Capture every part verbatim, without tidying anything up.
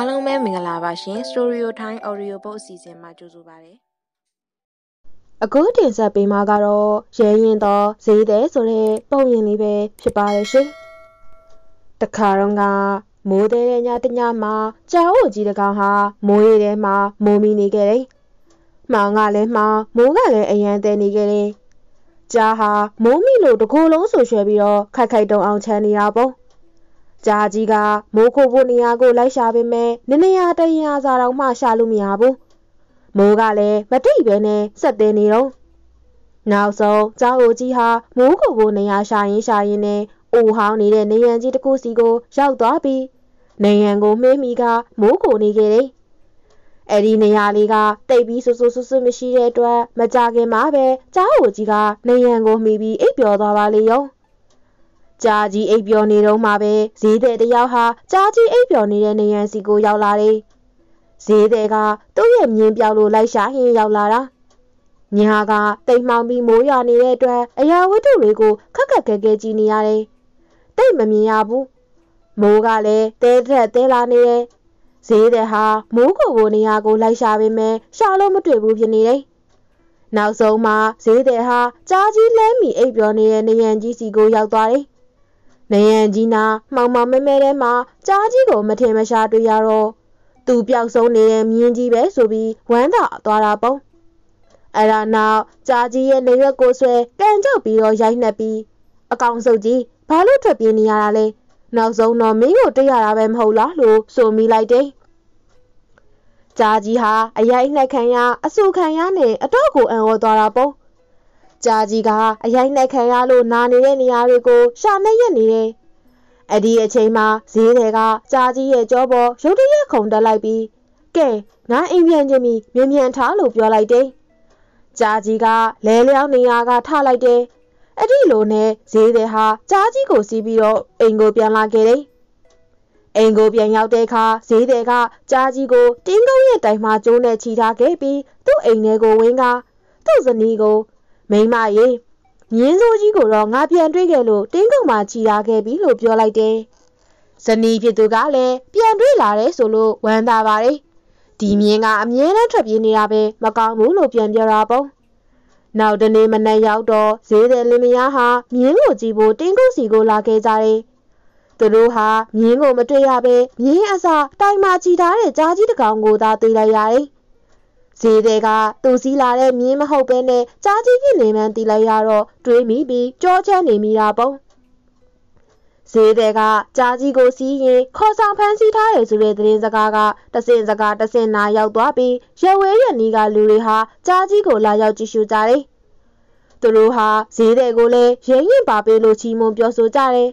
အားလုံးပဲမင်္ဂလာပါရှင် Story Time Audio Book အစီအစဉ်မှာကြိုဆိုပါရစေ။အခုတင်ဆက်ပေးမှာကတော့ရဲရင်သောဈေးသည်ဆိုတဲ့ပုံရင်လေးပဲဖြစ်ပါရဲ့ရှင်။တခါတော့ကမိုးတဲ့ညတညမှာကြာအိုကြီးတကောင်ဟာမိုးရဲထဲမှာမိုးမိနေခဲ့တယ်။မောင်ကလည်းမှမိုးကလည်းအရန်တဲနေခဲ့တယ်။ကြာဟာမိုးမိလို့တကိုယ်လုံးဆူရွှဲပြီးတော့ခိုက်ခိုက်တုံအောင်ချမ်းနေတာပေါ့။ကြာကြီးကမိုးခိုးဖို့နေရာကိုလိုက်ရှာပေမဲ့နေနေရာတရင်အစားတော့မှရှာလို့မရဘူး။မိုးကလည်းမတိပဲနဲ့ဆက်တင်နေတော့နောက်ဆုံးကြောင်အိုကြီးဟာမိုးခိုးဖို့နေရာရှာရင်းရှာရင်းနဲ့အိုဟောင်းနေတဲ့နေရန်ကြီးတစ်ခုစီကိုရောက်သွားပြီးနေရန်ကိုမှေးမိကမိုးခိုးနေခဲ့တယ်။အဲဒီနေရာလေးကတိတ်ပြီးဆူဆူဆူဆူမရှိတဲ့အတွက်မကြခင်မှာပဲကြောင်အိုကြီးကနေရန်ကိုမှီပြီးအိပ်ပျော်သွားပါလေရော။ကြာကြီးအိပ်ပျော်နေတော့မှပဲဈေးသည်တယောက်ဟာကြာကြီးအိပ်ပျော်နေတဲ့နေရန်စီကိုရောက်လာတယ်။ဈေးသည်ကသူ့ရဲ့မြင်းပြောက်လိုလိုက်ရှာဟင်းရောက်လာတာ။ညာကတိမ်မှောင်ပြီးမိုးရွာနေတဲ့အတွက်အရာဝတ္ထုတွေကိုခက်ခက်ခဲခဲကြည့်နေရတယ်။တိတ်မမြင်ရဘူး။မိုးကလည်းတဲတက်တဲလာနေတယ်။ဈေးသည်ဟာမိုးကိုကိုနေရာကိုလိုက်ရှာပေမဲ့ရှာလို့မတွေ့ဘူးဖြစ်နေတယ်။နောက်ဆုံးမှဈေးသည်ဟာကြာကြီးလဲမီအိပ်ပျော်နေတဲ့နေရန်ကြီးစီကိုရောက်သွားတယ်။နေရန်ကြီးနာမောင်မောင်မဲမဲထဲမှာကြားကြီးကိုမထင်မရှားတွေ့ရတော့သူပျောက်ဆုံးနေတဲ့မြင်းကြီးပဲဆိုပြီးဝမ်းသာသွားတာပေါ့။အဲ့ဒါနောက်ကြားကြီးရဲ့နေရွက်ကိုဆွဲကန်ကြောက်ပြီးတော့ရိုက်နှက်ပြီးအကောင်စုပ်ကြီးဘာလို့ထွက်ပြေးနေရတာလဲ။နောက်ဆုံးတော့မင်းကိုတွေ့ရတာပဲမဟုတ်လားလို့ဆိုမိလိုက်တယ်။ကြားကြီးဟာအရိုက်နှက်ခံရအဆူခံရနဲ့အတော့ကိုအံ့ဩသွားတာပေါ့။ကြာကြီးကအရိုက်နှက်ခံရလို့နာနေတဲ့နေရာတွေကိုရှာနေရနေတယ်။အဲ့ဒီအချိန်မှာဈေးထဲကကြာကြီးရဲ့ကြောပေါ်ရုတ်တရက်ခုန်တက်လိုက်ပြီးကဲငါအိမ်ပြန်ခြင်းမီမြန်မြန်ထားလို့ပြောလိုက်တယ်။ကြာကြီးကလဲလျောင်းနေရာကထလိုက်တယ်။အဲ့ဒီလိုနဲ့ဈေးထဲဟာကြာကြီးကိုစီးပြီးတော့အိမ်ကိုပြန်လာခဲ့တယ်။အိမ်ကိုပြန်ရောက်တဲ့အခါဈေးထဲကကြာကြီးကိုတင်းကုန်းရဲ့တိုင်မှာကျိုးနဲ့ချီထားခဲ့ပြီးသူ့အိမ်ထဲကိုဝင်ကသူ့ဇနီးကိုမိမရေမြင်းစိုးကြီးကိုတော့ငါပြန်တွေ့ခဲ့လို့တင်းကုံမှာချီရခဲ့ပြီလို့ပြောလိုက်တယ်။ဇနီးဖြစ်သူကလည်းပြန်တွေ့လာတယ်ဆိုလို့ဝမ်းသာပါတယ်။ဒီမြင်းကအမြဲတမ်းထွက်ပြေးနေတာပဲမကောင်းဘူးလို့ပြန်ပြောတာပေါ့။နောက်တနေ့မနေ့ရောက်တော့ဈေးသည်လင်မယားဟာမြင်းကိုကြည့်ဖို့တင်းကုံစီကိုလာခဲ့ကြတယ်။သူတို့ဟာမြင်းကိုမတွေ့ရပဲမြင်းအစားတိုင်မှာချီထားတဲ့ကြားကြီးတစ်ကောင်ကိုသာတွေ့လိုက်ရတယ်။ဈေးသည်ကသူစည်းလာတဲ့မြင်းမဟုတ်ပဲနဲ့ကြားကြီးဖြစ်နေမှန်းသိလိုက်ရတော့တွေးမိပြီးကြောချမ်းနေမိတာပေါ့။ဈေးသည်ကကြားကြီးကိုစီးရင်ခေါ်ဆောင်ဖမ်းဆီးထားတယ်ဆိုတဲ့သတင်းစကားကတဆင့်စကားတဆင့်နာရောက်သွားပြီးရဝဲရနီးကလူတွေဟာကြားကြီးကိုလာရောက်ကြည့်ရှုကြတယ်။သူတို့ဟာဈေးသည်ကိုလည်းရဲရင်ပါပေးလို့ချီးမွမ်းပြောဆိုကြတယ်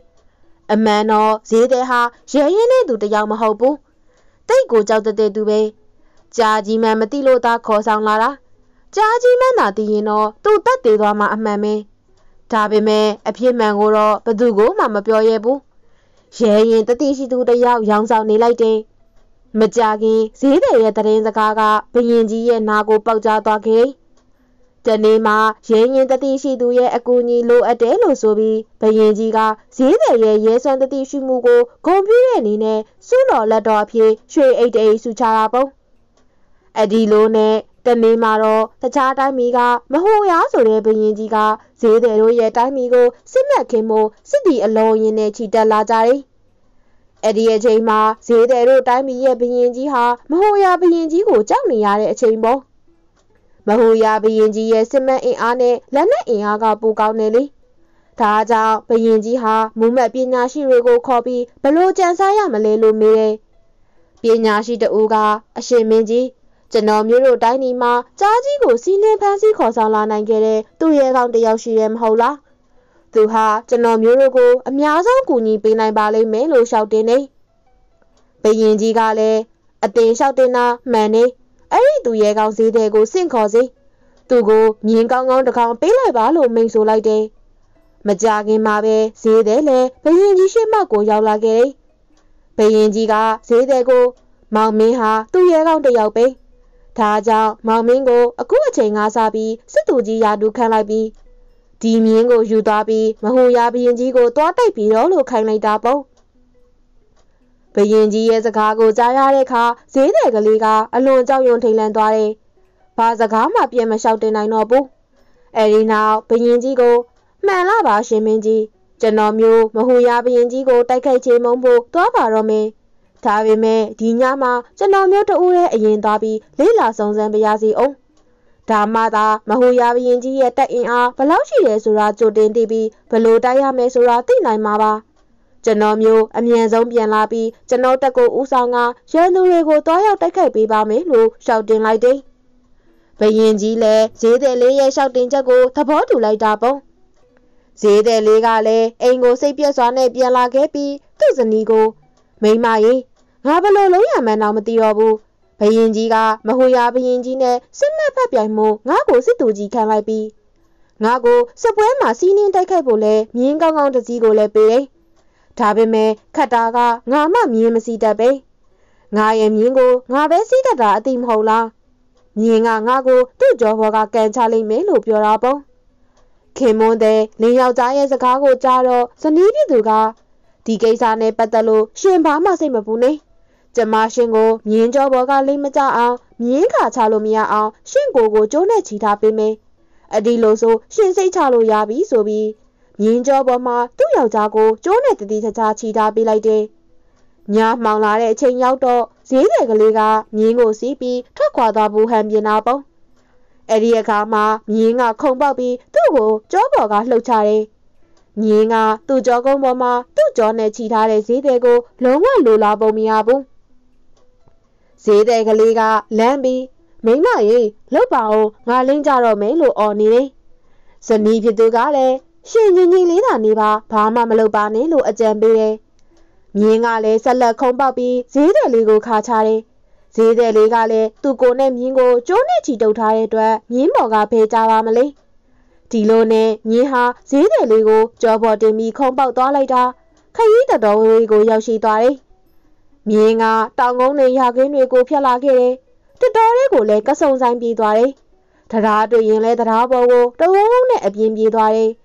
။အမှန်တော့ဈေးသည်ဟာရဲရင်နဲ့သူတယောက်မဟုတ်ဘူး။တိတ်ကိုကြောက်တဲ့သူပဲ။ကြာကြီးမှန်မသိလို့သာခေါ်ဆောင်လာတာကြာကြီးမှန်သာသိရင်တော့သူ့တက်သေးသွားမှအမှန်ပဲဒါပေမဲ့အဖြစ်မှန်ကိုတော့ဘသူကိုမှမပြောရဲဘူးရဲရင်တတိရှိသူတယောက်ရောင်ဆောင်နေလိုက်တယ်မကြခင်ဈေးသည်ရဲ့တရင်စကားကဘရင်ကြီးရဲ့နာကိုပေါက်ကြားသွားခဲ့တနေ့မှရဲရင်တတိရှိသူရဲ့အကူအညီလိုအပ်တယ်လို့ဆိုပြီးဘရင်ကြီးကဈေးသည်ရဲ့ရဲစွမ်းတတိရှိမှုကိုဂုဏ်ပြုတဲ့အနေနဲ့စွန့်တော်လက်တော်အဖြစ်ရွှေအိတ်အိတ်ဆူချတာပေါ့အဒီလိုနဲ့တမင်းမှာတော့တခြားတိုင်းမီကမဟိုရဆိုတဲ့ဘရင်ကြီးကဈေးသည်တို့ရဲ့တိုင်းမီကိုစစ်မှတ်ခင်မို့စစ်တီအလုံးရင်နဲ့ချီတက်လာကြတယ်။အဒီအချိန်မှာဈေးသည်တို့တိုင်းမီရဲ့ဘရင်ကြီးဟာမဟိုရဘရင်ကြီးကိုကြောက်နေရတဲ့အချိန်ပေါ့။မဟိုရဘရင်ကြီးရဲ့စစ်မှတ်အင်အားနဲ့လက်နက်အင်အားကပိုကောင်းနေလေ။ဒါကြောင့်ဘရင်ကြီးဟာမူမတ်ပညာရှိတွေကိုခေါ်ပြီးဘလို့ကြံစားရမလဲလို့မေးတယ်။ပညာရှိတဦးကအရှင်မင်းကြီးကျွန်တော်မျိုးတို့တိုင်းဒီမှာကြားကြီးကိုစီးနှင်းဖမ်းဆီးခေါ်ဆောင်လာနိုင်ခဲ့တဲ့သူ့ရဲကောင်တယောက်ရှိရဲမဟုတ်လားသူဟာကျွန်တော်မျိုးတို့ကိုအများဆုံးကူညီပေးနိုင်ပါလိမ့်မယ်လို့ရှောက်တင်နေဘရင်ကြီးကလည်းအတင်ရှောက်တင်တာမှန်နေအဲ့ဒီသူ့ရဲကောင်ဈေးတဲ့ကိုစင့်ခေါ်စေသူကိုမြင်းကောင်းကောင်းတစ်ကောင်ပေးလိုက်ပါလို့မိန့်ဆိုလိုက်တယ်မကြခင်မှာပဲဈေးတဲ့လည်းဘရင်ကြီးရှေ့မှောက်ကိုရောက်လာခဲ့ဘရင်ကြီးကဈေးတဲ့ကိုမောင်မင်းဟာသူ့ရဲကောင်တယောက်ပဲဒါကြောင့်မောင်မင်းကိုအခုအချိန်ငါးစားပြီးစစ်သူကြီးရာထူးခန့်လိုက်ပြီးဒီမြင်းကိုယူသွားပြီးမဟိုရာဘရင်ကြီးကိုတွားတိုက်ပြီးတော့လို့ခိုင်းလိုက်တာပေါ့ ဘယင်ကြီးရဲ့စကားကိုကြားရတဲ့အခါဈေးတယ်ကလေးကအလွန်ကြောက်ရွံ့ထိတ်လန့်သွားတယ်။ဘာစကားမှပြန်မလျှောက်တင်နိုင်တော့ဘူး။အဲဒီနောက်ဘယင်ကြီးကိုမှန်လားပါရှင်မင်းကြီး။ကျွန်တော်မျိုးမဟူရဘယင်ကြီးကိုတိုက်ခိုက်ချေမှုန်းဖို့သွားပါတော့မယ်။ဒါပေမဲ့ဒီညမှာကျွန်တော်မျိုးတို့ရဲ့အရင်သွားပြီးလေးလာစုံစမ်းပါရစေအောင်။ဒါမှသာမဟူရဘယင်ကြီးရဲ့တက်အင်အားဘလောက်ရှိတယ်ဆိုတာကြိုတင်သိပြီးဘလို့တိုက်ရမယ်ဆိုတာသိနိုင်မှာပါ။ကျွန်တော်မျိုးအမြန်ဆုံးပြန်လာပြီးကျွန်တော်တက်ကိုဦးဆောင်ကရန်သူတွေကိုတွားရောက်တိုက်ခိုက်ပေးပါမယ်လို့ရှောက်တင်လိုက်တယ်။ဘယင်ကြီးလည်းဈေးတယ်လေးရဲ့ရှောက်တင်ချက်ကိုသဘောတူလိုက်တာပေါ့။ဈေးတယ်လေးကလည်းအိမ်ကိုစိတ်ပြက်စွာနဲ့ပြန်လာခဲ့ပြီးသူ့ဇနီးကိုမိမကြီးငါဘလို့လုံးရမှန်းတော့မသိတော့ဘူး။ဘယင်ကြီးကမဟူရဘယင်ကြီးနဲ့စစ်မှတ်ဖက်ပြိုင်မှုငါ့ကိုစစ်သူကြီးခံလိုက်ပြီးငါ့ကိုစပွဲမှာစီးနင်းတိုက်ခိုက်ဖို့လဲမြင်းကောင်းကောင်းတစ်စီးကိုလည်းပေးတယ်။ဒါပေမဲ့ခတ်တာကငါမှမြင်မစီတတ်ပဲငါရဲ့မြင်ကိုငါပဲစီးတတ်တာအသိမဟုတ်လားမြင်ကငါကိုသူ့ကြောဘောကကန်ချလိုက်မယ်လို့ပြောတာပေါ့ခင်မွန်းတဲ့လင်းယောက်ျားရဲ့စကားကိုကြားတော့ဇနီးပြည်သူကဒီကိစ္စနဲ့ပတ်သက်လို့ရှင်ဘာမှစိတ်မပူနဲ့ကျမရှင်ကိုမြင်ကြောဘောကလိမ့်မကြအောင်မြင်ခါချလို့မရအောင်ရှင်ကိုကိုကျိုးနဲ့ချီထားပေးမယ်အဒီလိုဆိုရှင်စိတ်ချလို့ရပြီဆိုပြီးမြင်းကြောပေါ်မှာသူ့ယောက်ျားကိုကျိုးနဲ့တတိချာချာချီထားပေးလိုက်တယ်။ညမှောင်လာတဲ့အချိန်ရောက်တော့ဈေးတယ်ကလေးကမြင်းကိုစီးပြီးထွက်ခွာသွားဘူးဟန်ပြင်းတာပေါ့။အဲဒီအခါမှာမြင်းကခုန်ပေါက်ပြီးသူ့ကိုကြောပေါ်ကလှုပ်ချတယ်။မြင်းကသူ့ကြောကုန်းပေါ်မှာသူ့ကြောနဲ့ချီထားတဲ့ဈေးတယ်ကိုလုံးဝလိုလားပုံမရဘူး။ဈေးတယ်ကလေးကလမ်းပြီးမိမရေလှုပ်ပါအောင်ငါလင်းကြတော့မယ်လို့အော်နေတယ်။ဇနီးဖြစ်သူကလည်းရှင်ညီညီလေးသာနေပါဘာမှမလုပ်ပါနဲ့လို့အကြံပေးတယ်။မြင်းကလည်းဆက်လက်ခုံပေါက်ပြီးဈေးတယ်လေးကိုခါချတယ်။ဈေးတယ်လေးကလည်းသူ့ကိုနဲ့မြင်းကိုကျိုးနဲ့ချီတုပ်ထားတဲ့အတွက်မြင်းပေါ်ကဖေးကြပါမလဲ။ဒီလိုနဲ့မြင်းဟာဈေးတယ်လေးကိုကြောပေါ်တင်ပြီးခုံပေါက်သွားလိုက်တာခရီးတတော်ဝေးကိုရောက်ရှိသွားတယ်။မြင်းကတောင်ကုန်းတွေရာခင်းတွေကိုဖျက်လာခဲ့တယ်။တတော်လေးကိုလည်းကဆုံဆိုင်ပြေးသွားတယ်။တရားတွေ့ရင်လည်းတရားပေါ်ကိုတဝုံးနဲ့အပြင်းပြေးသွားတယ်။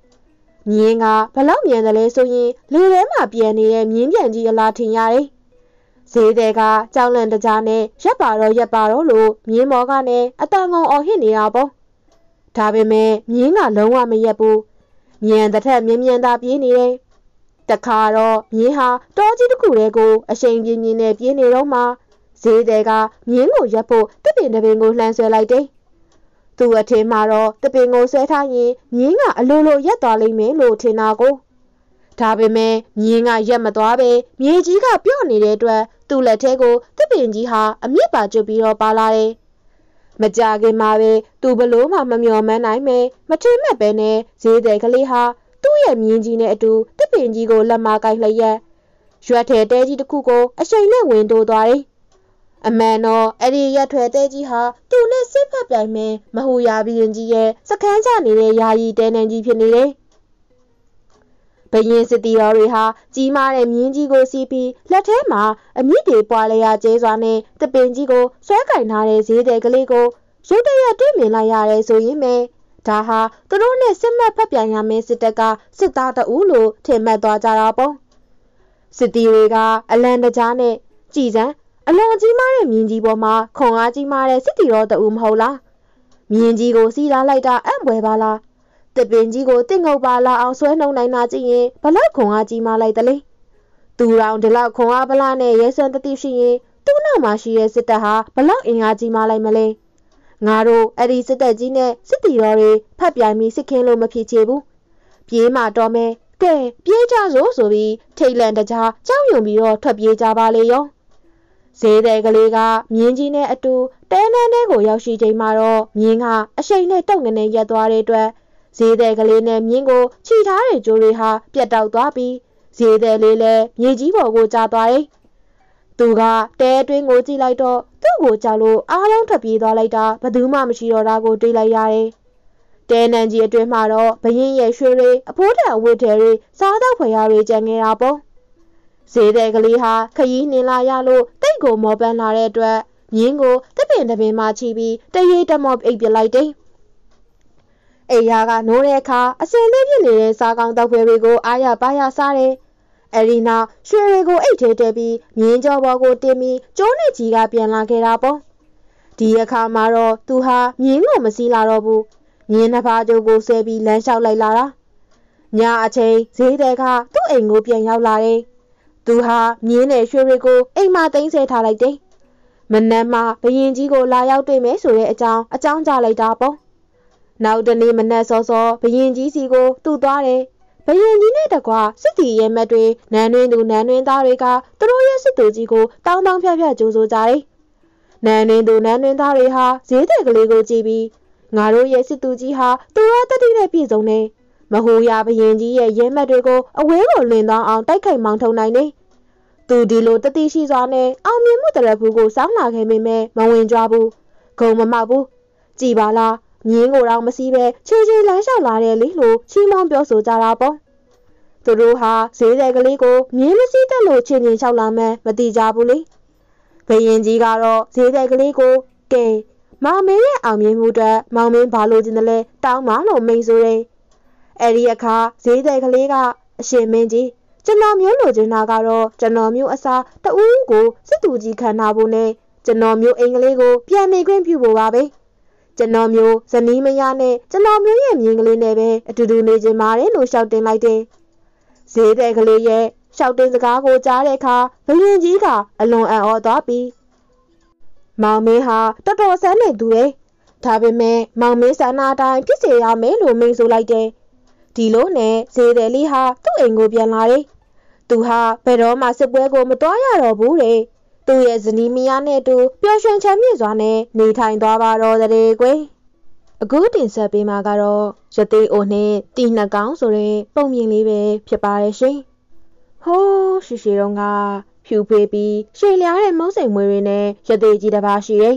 မြင်းကဘလောက်မြန်တယ်လဲဆိုရင်လေထဲမှာပြန်နေတဲ့မြင်းပြန်ကြီးအလားထင်ရတယ်။ဈေးတယ်ကကြောက်လန့်တကြားနဲ့ရက်ပါတော့ရက်ပါတော့လို့မြင်းမော်ကနဲ့အတန်ကုန်အော်ဟစ်နေတာပေါ့။ဒါပေမဲ့မြင်းကလုံးဝမရက်ဘူး။မြန်တစ်ထက်မြင်းမြန်သာပြေးနေတယ်။တခါတော့မြင်းဟာတောကြီးတစ်ခုထဲကိုအရှိန်ပြင်းပြင်းနဲ့ပြေးနေတော့မှဈေးတယ်ကမြင်းကိုရက်ဖို့တစ်ပင်တစ်ပင်ကိုလှမ်းဆွဲလိုက်တယ်။သူ့အထင်မှာတော့တပင်ကိုဆွဲထားရင်မြင်းကအလိုလိုရက်သွားလိမ့်မယ်လို့ထင်တာကိုဒါပေမဲ့မြင်းကရက်မသွားပဲမြေကြီးကပြော့နေတဲ့အတွက်သူ့လက်ထဲကိုတပင်ကြီးဟာအမြစ်ပါကျွတ်ပြီးတော့ပါလာတယ်။မကြခင်မှာပဲသူ့ဘလို့မှမမျှော်မှန်းနိုင်ပဲမထင်မှတ်ပဲနဲ့ဈေးတယ်ကလေးဟာသူ့ရဲ့မြင်းကြီးနဲ့အတူတပင်ကြီးကိုလက်မကိုက်လျက်ရွက်ထဲတဲကြီးတစ်ခုကိုအရှိန်နဲ့ဝင်တိုးသွားတယ်အမှန်တော့အဲ့ဒီရက်ထွယ်တဲကြီးဟာသူ့နဲ့စစ်ဖက်ပြိုင်မယ်မဟူရဘယင်ကြီးရဲ့စခန်းချနေတဲ့ယာယီတဲနန်းကြီးဖြစ်နေတယ်။ဘယင်စစ်တီတော်တွေဟာကြီးမားတဲ့မြင်းကြီးကိုစီးပြီးလက်ထဲမှာအမြင့်တွေပွာလျာကျဲစွာနဲ့တပင်ကြီးကိုဆွဲကင်ထားတဲ့ဈေးတယ်ကလေးကိုရုတ်တရက်တွေ့မြင်လိုက်ရတယ်ဆိုရင်ပဲဒါဟာသူတို့နဲ့စစ်မှတ်ဖက်ပြိုင်ရမယ်စစ်တပ်ကစစ်သားတအူးလို့ထင်မှတ်သွားကြတာပေါ့။စစ်တီတွေကအလံတကြားနဲ့ကြည်စံအလွန်ကြီးမားတဲ့မြင်းကြီးပေါ်မှာခွန်အားကြီးမားတဲ့စစ်တီတော်တူမဟုတ်လားမြင်းကြီးကိုစီးလာလိုက်တာအံ့ဘွယ်ပါလားတပင်ကြီးကိုတင့်ငုပ်ပါလာအောင်ဆွဲနှုံနိုင်တာကြည့်ရင်ဘလောက်ခွန်အားကြီးမားလိုက်တလဲသူတော်ဒီလောက်ခွန်အားပလာနဲ့ရဲစွမ်းတတိရှိရင်သူ့နောက်မှာရှိတဲ့စစ်တပ်ဟာဘလောက်အင်အားကြီးမားလိုက်မလဲငါတို့အဲ့ဒီစစ်တပ်ကြီးနဲ့စစ်တီတော်တွေဖက်ပြိုင်ပြီးစစ်ခင်းလို့မဖြစ်ချေဘူးပြေးမှတော်မယ်ကဲပြေးကြစို့ဆိုပြီးထိတ်လန့်တကြားကြောက်ရွံ့ပြီးတော့ထွက်ပြေးကြပါလေရောဈေးတယ်ကလေးကမြင်းကြီးနဲ့အတူတဲနန်းထဲကိုရောက်ရှိချိန်မှာတော့မြင်းကအရှိန်နဲ့တုတ်ငနေရက်သွားတဲ့အတွက်ဈေးတယ်ကလေးနဲ့မြင်းကိုခြိထားတဲ့ကြိုးတွေဟာပြတ်တောက်သွားပြီးဈေးတယ်လေးလည်းမြေကြီးပေါ်ကိုကျသွားတယ်။သူကတဲအတွင်းကိုကြည့်လိုက်တော့သူ့ကိုကြောက်လို့အားလုံးထွက်ပြေးသွားလိုက်တာဘယ်သူမှမရှိတော့တာကိုတွေးလိုက်ရတယ်။တဲနန်းကြီးအတွင်းမှာတော့ဘရင်ရဲ့ရွှေတွေအဖိုးတန်အဝတ်ထည်တွေစားသောက်ဖွယ်ရာတွေကျန်နေတာပေါ့။ဈေးတယ်ကလေးဟာခရီးနှင်လာရလို့ကိုမောပန်းလာတဲ့အတွက်မြင်းကိုတပင်တပင်မှချီပြီးတရေတမောအိပ်ပြလိုက်တယ်။အိယာကနိုးတဲ့အခါအစင်သေးပြနေတဲ့စားကောင်းတောက်ဖွဲတွေကိုအားရပါရစားတယ် Elena 虽然个一天这边研究包括对面将那几个变拉开拉帮。第一看马罗都哈研我们是拉罗布，研那怕就个设备难少来拉啦。伢阿切现在卡都应我变要拉的，都哈研来虽然个应马等些他来的，闽南嘛被研几个拉要对面说的一张一张家来打帮。နောက်တနေ့မနက်စောစောဘရင်ကြီးစီကိုတူသွားတယ်။ဘရင်ကြီးနဲ့တကွာစစ်တီရဲ့မက်တွေနန်းတွင်သူနန်းတွင်သားတွေကသူတို့ရဲ့စစ်သူကြီးကိုတောင်းတောင်းဖြတ်ဖြတ်ကြိုးဆိုကြတယ်။နန်းတွင်သူနန်းတွင်သားတွေဟာဈေးတဲ့ကလေးကိုကြည့်ပြီးငါတို့ရဲ့စစ်သူကြီးဟာသူရောတတိနဲ့ပြည်စုံနေမဟူရဘရင်ကြီးရဲ့ရဲမက်တွေကိုအဝဲကိုလွင်သွားအောင်တိုက်ခိုက်မောင်းထုံနိုင်တယ်။သူဒီလိုတတိရှိစွာနဲ့အောင်မြင်မှုတရဖူးကိုစောင်းလာခဲ့မိမယ်မဝင်ကြွားဘူး။ဂုံမမောက်ဘူး။ကြည်ပါလား။ညင်းကိုတော့မစီးပဲချေချေလမ်းလျှောက်လာတယ်လေလို့ချီးမွမ်းပြောဆိုကြတာပေါ့သူတို့ဟာဈေးတဲ့ကလေးကိုမြင်းမစီးတတ်လို့ချင်းချင်းလျှောက်လာမှန်းမသိကြဘူးလေဘရင်ကြီးကတော့ဈေးတဲ့ကလေးကိုကဲမောင်မင်းရဲ့အောင်မြင်မှုအတွက်မောင်မင်းဘာလို့ကျင်းတယ်လဲတောင်းမလို့မိန်ဆိုတယ်အဲ့ဒီအခါဈေးတဲ့ကလေးကအရှင်မင်းကြီးကျွန်တော်မျိုးလိုချင်တာကတော့ကျွန်တော်မျိုးအစားတဦးကိုစစ်သူကြီးခံထားဖို့နဲ့ကျွန်တော်မျိုးအင်္ဂလိပ်ကိုပြန်နေခွင့်ပြုဖို့ပါပဲကျွန်တော်မျိုးဇနီးမယားနဲ့ကျွန်တော်မျိုးရဲ့မြင်ကလေးနဲ့ပဲအတူတူနေကြပါတယ်လို့ရှောက်တင်လိုက်တယ်။ဈေးတဲ့ကလေးရဲ့ရှောက်တင်စကားကိုကြားတဲ့အခါဘရင်ကြီးကအလွန်အံ့ဩသွားပြီးမောင်မင်းဟာတော်တော်ဆန်းနေသူလေ။ဒါပေမဲ့မောင်မင်းဆန္ဒအတိုင်းဖြစ်စေရမယ်လို့မိန့်ဆိုလိုက်တယ်။ဒီလိုနဲ့ဈေးတဲ့လေးဟာသူ့အိမ်ကိုပြန်လာတယ်။သူဟာဘယ်တော့မှစစ်ပွဲကိုမတွားရတော့ဘူးလေ။သူ့ရဲ့ဇနီးမယားနဲ့တူပျော်ရွှင်ချမ်းမြေ့စွာနဲ့နေထိုင်သွားပါတော့တယ်ကွယ်အခုတင်ဆက်ပေးမှာကတော့ရသေးအိုနဲ့တီနှကောင်ဆိုတဲ့ပုံမြင်လေးပဲဖြစ်ပါရဲ့ရှင်ဟိုးရှိရှိတော့ကဖြူဖွေးပြီးရှည်လျားတဲ့မုန်းစိမ်မွေတွေနဲ့ရသေးကြီးတစ်ပါးရှိတယ်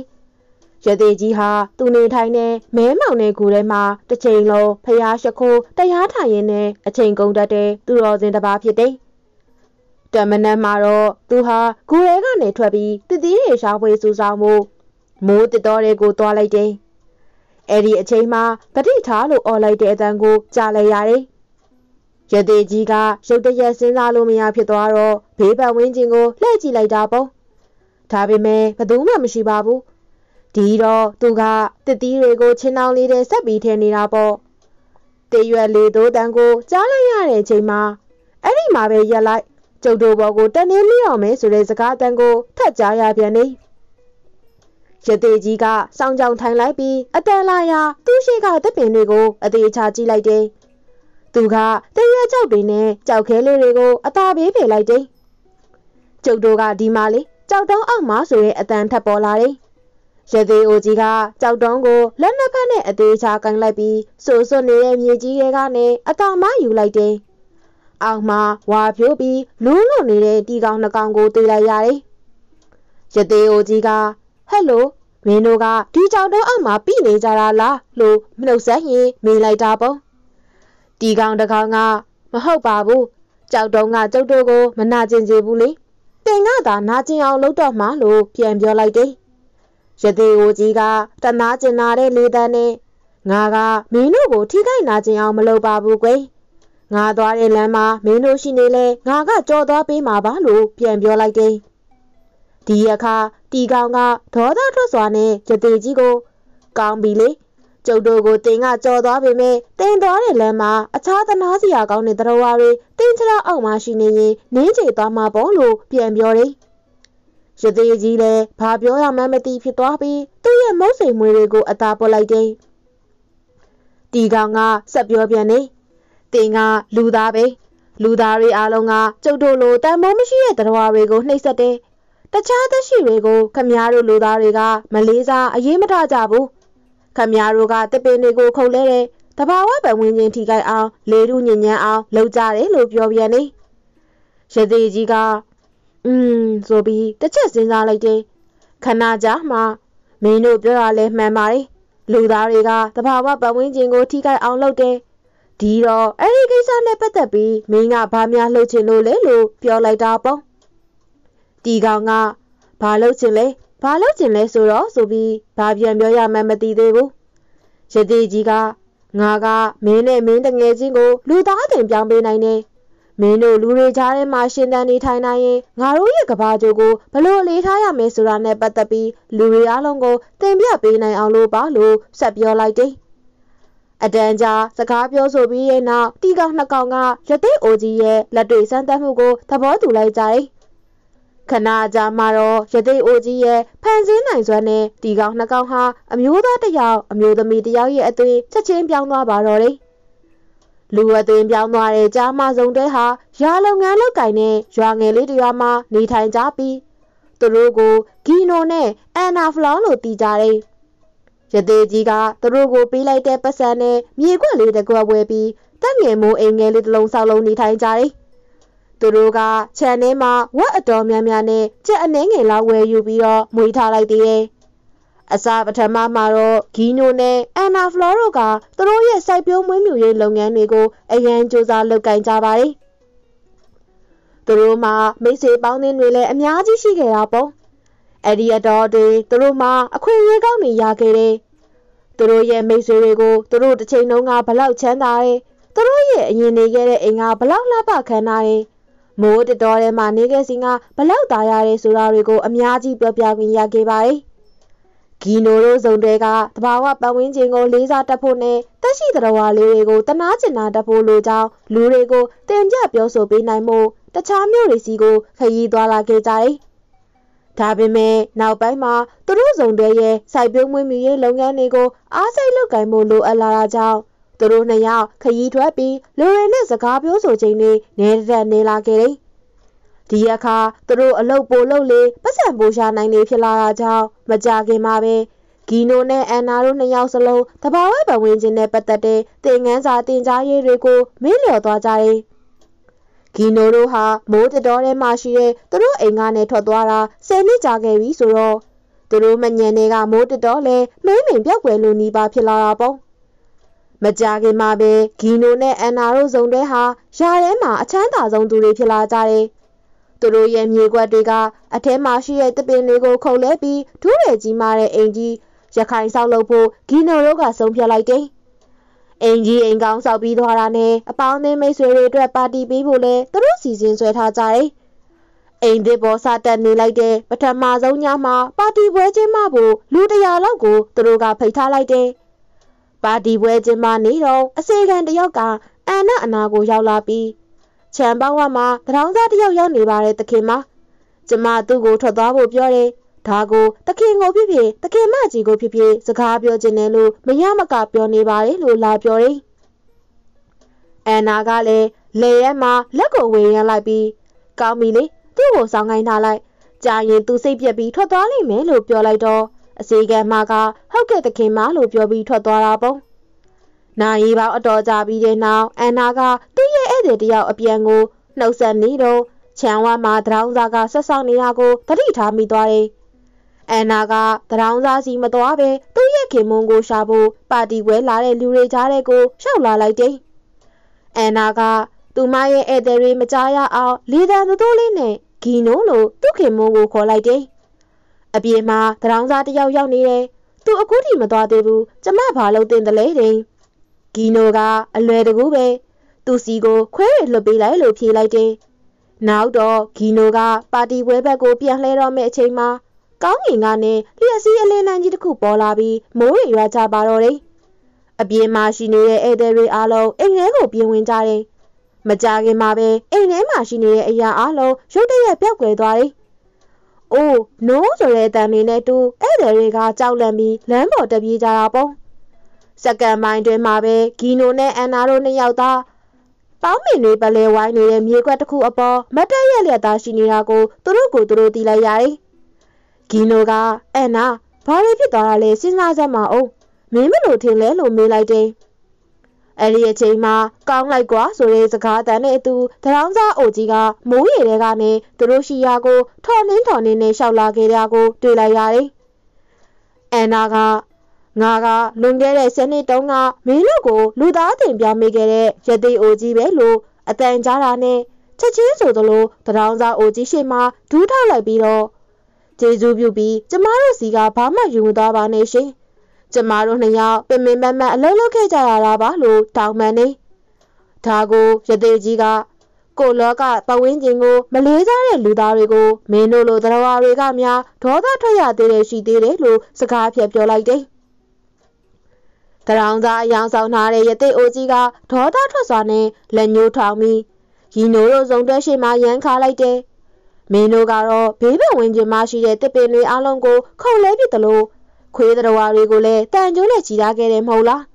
ရသေးကြီးဟာသူနေထိုင်တဲ့မဲမောင်တဲ့ဂူထဲမှာတစ်ချိန်လုံးဖျားရှခိုးတရားထိုင်ရင်းနဲ့အချိန်ကုန်တတ်တဲ့သူတော်စင်တစ်ပါးဖြစ်တယ်တမနက်မှာတော့သူဟာဂူရဲကနေထွက်ပြီးတည်တည်ရေရှားပွေစူးဆောင်မှုမိုးတတော်တွေကိုတွားလိုက်တယ်။အဲ့ဒီအချိန်မှာပဋိထားလို့អော်လိုက်တဲ့အတန်ကိုကြားလိုက်ရတယ်။ရသေးကြီးကရုတ်တရက်စဉ်းစားလို့မရဖြစ်သွားတော့ဘေးပတ်ဝန်းကျင်ကိုလှည့်ကြည့်လိုက်တာပေါ့။ဒါပေမဲ့ဘသူမှမရှိပါဘူး။ဒီတော့သူကတည်တည်တွေကိုချင်းအောင်လေးတဲ့ဆက်ပြီးထဲနေတာပေါ့။တရွက်လေးတို့တန်ကိုကြားလိုက်ရတဲ့အချိန်မှာအဲ့ဒီမှာပဲရက်လိုက်ကျုပ်တို့ဘောကိုတန်နေမိအောင်မယ်ဆိုတဲ့စကားအတန်ကိုထပ်ကြားရပြန်နေရသေးကြီးကစောင်းကြောင်ထိုင်လိုက်ပြီးအတန်လာရာသူ့ရှိကသပင်တွေကိုအသေးချာကြည့်လိုက်တယ်။သူကတရွက်ကြောက်တွေနဲ့ကြောက်ခဲလေးတွေကိုအသာပေးပေးလိုက်တယ်။ကျုပ်တို့ကဒီမှာလေကြောက်တုံးအောင်မဆိုတဲ့အတန်ထပ်ပေါ်လာတယ်။ရသေးအိုကြီးကကြောက်တုံးကိုလက်နှစ်ဖက်နဲ့အသေးချာကန်လိုက်ပြီးဆိုးစွတ်နေတဲ့မြေကြီးရဲကနေအကောင်မယူလိုက်တယ်။အောင်မှာဝါဖြိုးပြီးလူးလွန်နေတဲ့တီကောင်နှကောင်ကိုတွေ့လိုက်ရတယ်။ရသေးအိုကြီးကဟဲ့လိုမင်းတို့ကဒီကြောင်တော့အောင်မှာပြီးနေကြတာလားလို့မနှုတ်ဆက်ရင်မေးလိုက်တာပေါ့။တီကောင်တကောင်ကမဟုတ်ပါဘူး။ကြောက်တော့ကကျုပ်တို့ကိုမနာကျင်စေဘူးလေ။တင်ကသာနာကျင်အောင်လုပ်တော့မှလို့ပြန်ပြောလိုက်တယ်။ရသေးအိုကြီးကတနာကျင်နာတဲ့လေတန်းနဲ့ငါကမင်းတို့ကိုထိခိုက်နာကျင်အောင်မလုပ်ပါဘူးကွယ်။ငါသွားတဲ့လမ်းမှာမင်းတို့ရှိနေလဲငါကကြော်သွားပေးမှာပါလို့ပြန်ပြောလိုက်တယ်။ဒီအခါတီကောင်ကဒေါသထွက်စွာနဲ့ရသေးကြီးကိုကောင်းပြီလေကျုပ်တို့ကိုတင်ကကြော်သွားပေမဲ့တင်သွားတဲ့လမ်းမှာအခြားသနာစရာကောင်းတဲ့သတော်ဝါတွေတင်ချောက်အောင်မှရှိနေရင်နင်းချိန်သွားမှာပေါ့လို့ပြန်ပြောတယ်။ရသေးကြီးလည်းဘာပြောရမှန်းမသိဖြစ်သွားပြီးသူ့ရဲ့မုန်းစိမ်မွေတွေကိုအသာပွတ်လိုက်တယ်။တီကောင်ကဆက်ပြောပြန်တယ်တင်ကလူသားပဲလူသားတွေအားလုံးကကျုပ်တို့လိုတန်ဖိုးမရှိတဲ့တရားတွေကိုနှိပ်စက်တယ်တခြားသက်ရှိတွေကိုခမည်းတော်လူသားတွေကမလေးစားအရေးမထားကြဘူးခမည်းတော်ကတပင်တွေကိုခုန်လဲတယ်တဘာဝပတ်ဝန်းကျင်ထိခိုက်အောင်လေထုညဉ့်ညမ်းအောင်လုပ်ကြတယ်လို့ပြောပြန်နေရသေးကြီးကอืมဆိုပြီးတစ်ချက်စဉ်းစားလိုက်တယ်ခဏကြာမှမင်းတို့ပြောရလဲမှန်ပါတယ်လူသားတွေကတဘာဝပတ်ဝန်းကျင်ကိုထိခိုက်အောင်လုပ်တယ်ဒီတော့အဲ့ဒီကိစ္စနဲ့ပတ်သက်ပြီးမင်းကဘာများလှုပ်ချင်လို့လဲလို့ပြောလိုက်တာပေါ့တီကောင်ကဘာလှုပ်ချင်လဲဘာလှုပ်ချင်လဲဆိုတော့ဆိုပြီးဘာပြန်ပြောရမှန်းမသိသေးဘူးရသေးကြီးကငါကမင်းနဲ့မင်းတငယ်ချင်းကိုလူသားတင်ပြောင်းပေးနိုင်တယ် မင်းတို့လူတွေကြားထဲမှာရှင်သန်နေထိုင်နိုင်ရင်ငါတို့ရဲ့ကဘာကျိုးကိုဘလို့လေးထားရမယ်ဆိုတာနဲ့ပတ်သက်ပြီးလူတွေအားလုံးကိုသင်ပြပေးနိုင်အောင်လို့ပါလို့ဆက်ပြောလိုက်တယ်။အတန်းကြာစကားပြောဆိုပြီးရဲ့နောက်တီကောင်နှစ်ကောင်ကရတိအိုကြီးရဲ့လက်တွေ့စမ်းသပ်မှုကိုသဘောတူလိုက်ကြတယ်။ခဏကြာမှတော့ရတိအိုကြီးရဲ့ဖန်ဆင်းနိုင်စွမ်းနဲ့တီကောင်နှစ်ကောင်ဟာအမျိုးသားတစ်ယောက်အမျိုးသမီးတစ်ယောက်ရဲ့အသွင်ချက်ချင်းပြောင်းသွားပါတော့တယ်။လူအသွင်ပြောင်းသွားတဲ့ကြားမဆုံတဲ့ဟာရွာလုပ်ငန်းလုပ်ကိုင်နဲ့ရွာငယ်လေးတစ်ရွာမှာနေထိုင်ကြပြီးသူတို့ကိုဂီနိုနဲ့အန်နာဖလောင်းလို့တီးကြတယ်။ရသေးကြီးကသူတို့ကိုပေးလိုက်တဲ့ပတ်စံနဲ့မြေခွက်လေးတစ်ခွက်ဝယ်ပြီးတက်ငယ်မိုးအိမ်ငယ်လေးတစ်လုံးဆောက်လုံးနေထိုင်ကြတယ်။သူတို့ကခြံထဲမှာဝက်အတော်များများနဲ့ကြက်အနှဲငယ်လောက်ဝယ်ယူပြီးတော့မွေးထားလိုက်သေးတယ်။အစပထမမှာတော့ဂီနိုနဲ့အန်နာဖလော်တို့ကသူတို့ရဲ့စိုက်ပျိုးမွေးမြူရေးလုပ်ငန်းတွေကိုအရန်စူးစမ်းလုပ်ကိုင်ကြပါတယ်။သူတို့မှာမိစေပေါင်းသင်းတွေလည်းအများကြီးရှိခဲ့တာပေါ့။အဲ့ဒီအတော်တွေသူတို့မှာအခွင့်အရေးကောင်းတွေရခဲ့တယ်။သူတို့ရဲ့မိစေတွေကိုသူတို့တစ်ချိန်လုံးကဘလောက်ချမ်းသာတယ်။သူတို့ရဲ့အရင်နေခဲ့တဲ့အိမ်ကဘလောက်လှပခံထားတယ်။မိုးတတော်ထဲမှာနေခဲ့စဉ်ကဘလောက်သာရတယ်ဆိုတာတွေကိုအများကြီးပြောပြခွင့်ရခဲ့ပါတယ်။ဂီနိုတို့စုံတွေကတဘာဝပတ်ဝန်းကျင်ကိုလေးစားတတ်ဖို့နဲ့တက်ရှိတော်ဝါလေးတွေကိုတနာကျင်နာတတ်ဖို့လိုကြောင်းလူတွေကိုတင်ပြပြောဆိုပေးနိုင်မှုတခြားမျိုးတွေစီကိုခရီးသွားလာခဲ့ကြတယ်။ဒါပေမဲ့နောက်ပိုင်းမှာသူတို့စုံတွေရဲ့စိုက်ပျိုးမွေးမြူရေးလုပ်ငန်းတွေကိုအားစိတ်လုပ်ကိုင်မှုလိုအပ်လာတာကြောင့်သူတို့နှစ်ယောက်ခရီးထွက်ပြီးလူတွေနဲ့စကားပြောဆိုခြင်းတွေနဲ့တက်နေလာခဲ့တယ်။ဒီအခါသူတို့အလုပ်ပိုလုပ်လေပတ်စံပိုရှာနိုင်နေဖြစ်လာတာကြောင့်မကြခင်မှာပဲဂီနိုနဲ့အန်နာတို့နှစ်ယောက်စလုံးတဘာဝပတ်ဝန်းကျင်နဲ့ပတ်သက်တဲ့သင်ခန်းစာသင်ကြားရေးတွေကိုမေ့လျော်သွားကြတယ်။ဂီနိုတို့ဟာမိုးတတော်ထဲမှာရှိတဲ့သူတို့အိမ်ကနေထွက်သွားတာဆယ်နှစ်ကြာခဲ့ပြီဆိုတော့သူတို့မညံတွေကမိုးတတော်လည်းမိမ့်မိန်ပြောက်ွယ်လိုနီးပါဖြစ်လာတာပေါ့။မကြခင်မှာပဲဂီနိုနဲ့အန်နာတို့စုံတဲ့ဟာယာထဲမှာအချမ်းသာဆုံးသူတွေဖြစ်လာကြတယ်။သူတို့ရဲ့မြေကွက်တွေကအထဲမှာရှိတဲ့တပင်တွေကိုခုန်လဲပြီးဒုရယ်ကြီးမာတဲ့အိမ်ကြီးရခိုင်ဆောက်လုပ်ဖို့ဂီနိုတို့ကဆုံးဖြတ်လိုက်တယ်။အိမ်ကြီးအိမ်ကောင်းဆောက်ပြီးသွားတာနဲ့အပေါင်းအသင်းမိတ်ဆွေတွေအတွက်ပါတီပေးဖို့လဲသူတို့စီစဉ်ဆွဲထားကြတယ်။အိမ်တွေပေါ်စတက်နေလိုက်တဲ့ပထမဆုံးညမှာပါတီပွဲကျင်းပဖို့လူတရာလောက်ကိုသူတို့ကဖိတ်ထားလိုက်တယ်။ပါတီပွဲကျင်းပနေတော့အစေခံတယောက်ကအန်နာအနာကိုရောက်လာပြီးချံပေါင်းဝမှာတရောင်းစားတယောက်ရောက်နေပါတယ်တခင်မကျမသူ့ကိုထွက်သွားဖို့ပြောတယ်ဒါကိုတခင်ကိုဖြစ်ဖြစ်တခင်မကြီးကိုဖြစ်ဖြစ်စကားပြောခြင်းနဲ့လို့မရမကပြောနေပါတယ်လို့လာပြောတယ်အန်နာကလည်းလေရဲမှာလက်ကိုဝေရမ်းလိုက်ပြီးကောင်းပြီလေသူ့ကိုစောင်းခိုင်းထားလိုက်ကြာရင်သူစိတ်ပြက်ပြီးထွက်သွားလိမ့်မယ်လို့ပြောလိုက်တော့အစီကံမကဟုတ်ကဲ့တခင်မလို့ပြောပြီးထွက်သွားတာပေါ့နိုင်ပေါင်းအတော်ကြပြီးတဲ့နောက်အန်နာကသူ့ရဲ့ဧည့်သည်တယောက်အပြန်ကိုနှုတ်ဆက်နေတော့ချန်ဝါမှာတရောင်းစားကဆက်ဆောင်နေရကိုသတိထားမိသွားတယ်။အန်နာကတရောင်းစားစီမသွားပဲသူ့ရဲ့ခင်မွန်းကိုရှာဖို့ပါတီပွဲလာတဲ့လူတွေကြားထဲကိုရှောက်လာလိုက်တယ်။အန်နာကသူမရဲ့ဧည့်သည်တွေမကြားရအောင်လေတံတိုးတိုးလေးနဲ့ဂီနိုလို့သူ့ခင်မွန်းကိုခေါ်လိုက်တယ်။အပြင်မှာတရောင်းစားတယောက်ရောက်နေတယ်။သူအခုထိမသွားသေးဘူး။ကျမဘာလို့တင်တယ်လဲတဲ့။ဂီနိုကအလွယ်တကူပဲသူစီကိုခွဲရလွတ်ပေးလိုက်လို့ဖြေလိုက်တယ်။နောက်တော့ဂီနိုကပါတီပွဲဘက်ကိုပြန်လှည့်တော့မယ့်အချိန်မှာကောင်းငင်ကနဲ့လျှက်စီးအလင်းလန်းကြီးတစ်ခုပေါ်လာပြီးမိုးရေရွာချပါတော့တယ်။အပြင်မှာရှိနေတဲ့ဧည့်သည်တွေအားလုံးအိမ်ထဲကိုပြင်ဝင်ကြတယ်။မကြခင်မှာပဲအိမ်ထဲမှာရှိနေတဲ့အရာအားလုံးရုတ်တရက်ပြောက်ကွယ်သွားတယ်။အိုးနိုးဆိုတဲ့အတန်လေးနဲ့တူဧည့်သည်တွေကကြောက်လန့်ပြီးလမ်းပေါ်တက်ပြေးကြတာပေါ့။စက္ကန့်ပိုင်းတွင်မှာပဲဂီနိုနဲ့အန်နာတို့နှစ်ယောက်သားပေါင်းမင်တွေပလဲဝိုင်းနေတဲ့မြေကွက်တစ်ခုအပေါ်မတ်တက်ရက်လက်သားရှိနေတာကိုသူတို့ကိုသူတို့သိလိုက်ရတယ်။ဂီနိုကအန်နာဘာတွေဖြစ်သွားတာလဲစဉ်းစားစမ်းမအောင်မင်းမလို့ထင်လဲလို့မေးလိုက်တယ်။အဲဒီအချိန်မှာကောင်းလိုက်ကွာဆိုတဲ့စကားတန်နဲ့အတူတရောင်းစားအိုကြီးကမိုးရေထဲကနေသူတို့ရှိရာကိုထော်နှင်းထော်နှင်းနဲ့ရှောက်လာခဲ့တာကိုတွေ့လိုက်ရတယ်။အန်နာကငါကလွန်ခဲ့တဲ့ဆယ်နှစ်တုန်းကမင်းတို့ကိုလူသားတင်ပြမိခဲ့တဲ့ရသေးအိုကြီးပဲလို့အတန်ကြားတာနဲ့ချက်ချင်းဆိုသလိုတရောင်းစားအိုကြီးရှေ့မှာဒူးထောက်လိုက်ပြီးတော့ကျေးဇူးပြုပြီးကျမတို့စီကဘာမှယူမသွားပါနဲ့ရှင်ကျမတို့နှစ်ယောက်ပင်ပင်ပန်းပန်းအလုံးလုံးခဲ့ကြရတာပါလို့တောင်းပန်နေဒါကိုရသေးကြီးက过了个不稳定个，没留下来留到一个，没弄了的话，一个面，拖到拖下的来水的来路，是卡撇撇来的。他让在杨少拿来一对耳机个，拖到拖上呢，人有长米，一弄了中的是马眼卡来的，没弄个咯，别别文件马是的，这边里阿龙个靠来别的路，亏的话一个嘞，但就来其他个人好啦。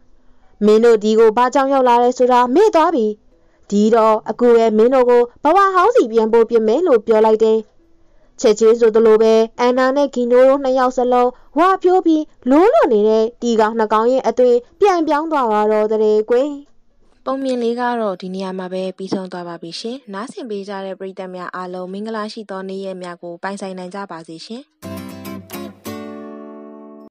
没弄地个把张要拿来说啥，没打比。第二，阿哥诶，没那个，爸爸好几遍不变没路标来的。切切做的路呗，俺那那见到那钥匙了，我表皮落落你嘞，第个那讲也一对，变变大娃罗的嘞鬼。本面里个罗，今年嘛呗，比上大把比些，那些比家嘞比得面阿罗，明个那些当年也面个，白晒人家把这些。